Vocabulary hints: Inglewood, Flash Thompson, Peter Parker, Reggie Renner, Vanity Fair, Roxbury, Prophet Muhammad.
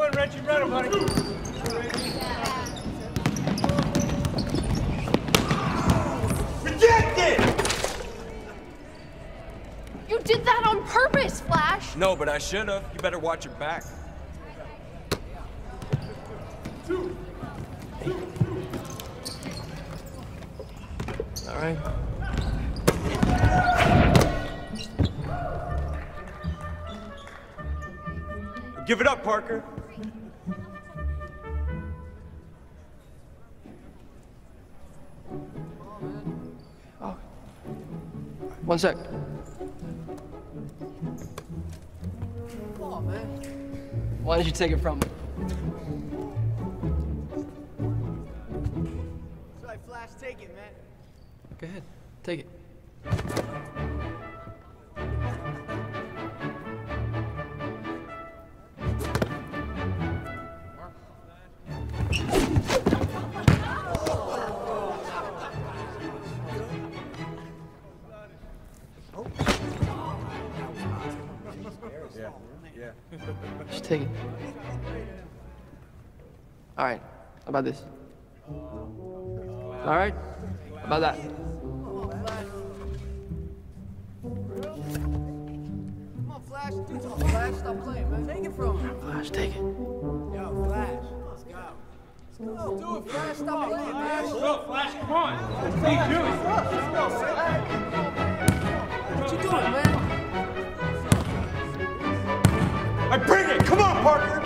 one, Reggie Renner, buddy. No, but I should have. You better watch it back. All right. Give it up, Parker. Oh. One sec. Why don't you take it from me? That's right, Flash, take it, man. Go ahead, take it. Just take it. All right. How about this? All right. How about that? Come on, Flash. Dude, Flash, stop playing, man. Take it from him. Flash, take it. Yo, Flash. Let's go. Let's go. Do it, Flash. Stop playing, man. Let's go, Flash. Come on. Let's go. What you doing, man? I bring it. Come on, Parker.